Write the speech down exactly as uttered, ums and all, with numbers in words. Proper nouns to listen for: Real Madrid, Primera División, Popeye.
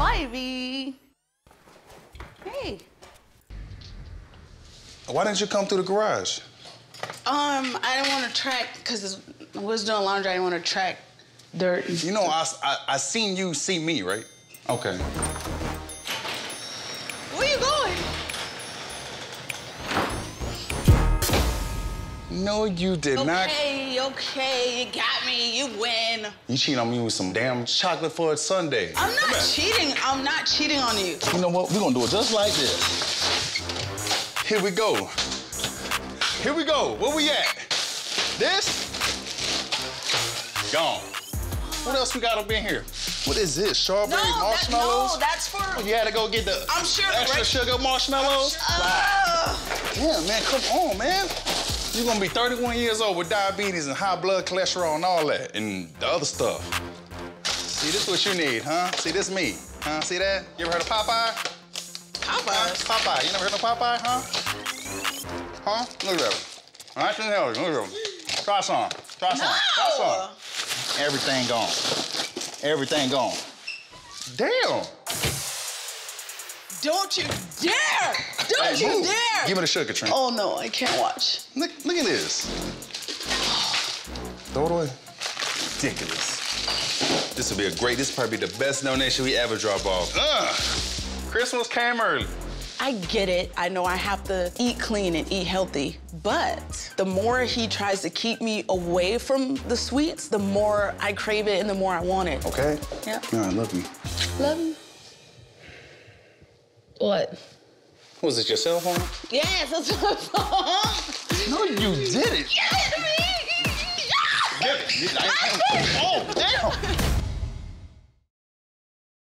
Ivy. Hey. Why didn't you come through the garage? Um, I didn't want to track, because I was doing laundry, I didn't want to track dirt. And you know, I, I, I seen you see me, right? Okay. Where you going? No, you did okay, not. Okay, okay, you got me, you win. You cheating on me with some damn chocolate for a sundae. I'm not cheating, I'm not cheating on you. You know what, we're gonna do it just like this. Here we go. Here we go. Where we at? This? Gone. What else we got up in here? What is this? Strawberry no, marshmallows? That, no, that's for... Oh, you had to go get the I'm sure extra right. sugar marshmallows? Sure. Uh... Damn, man, come on, man. You're going to be thirty-one years old with diabetes and high blood cholesterol and all that and the other stuff. See, this is what you need, huh? See, this is me. Huh? See that? You ever heard of Popeye? Popeye? Huh? Popeye. You never heard of Popeye, huh? Huh? Look at that. All right, look at that. Try some. Try some. No. Try some. Everything gone. Everything gone. Damn. Don't you dare! Don't hey, you move. dare! Give me the sugar, Trent. Oh no, I can't watch. Look, look at this. Throw it away. Ridiculous. This will be a great. This will probably be the best donation we ever drop off. Ugh. Christmas came early. I get it. I know I have to eat clean and eat healthy, but the more he tries to keep me away from the sweets, the more I crave it and the more I want it. Okay? Yeah. No, I love you. Love you. What? Was it your cell phone? Yes, that's my phone. No, you didn't. Yes, me. Yes. Get it. I, I, oh, damn.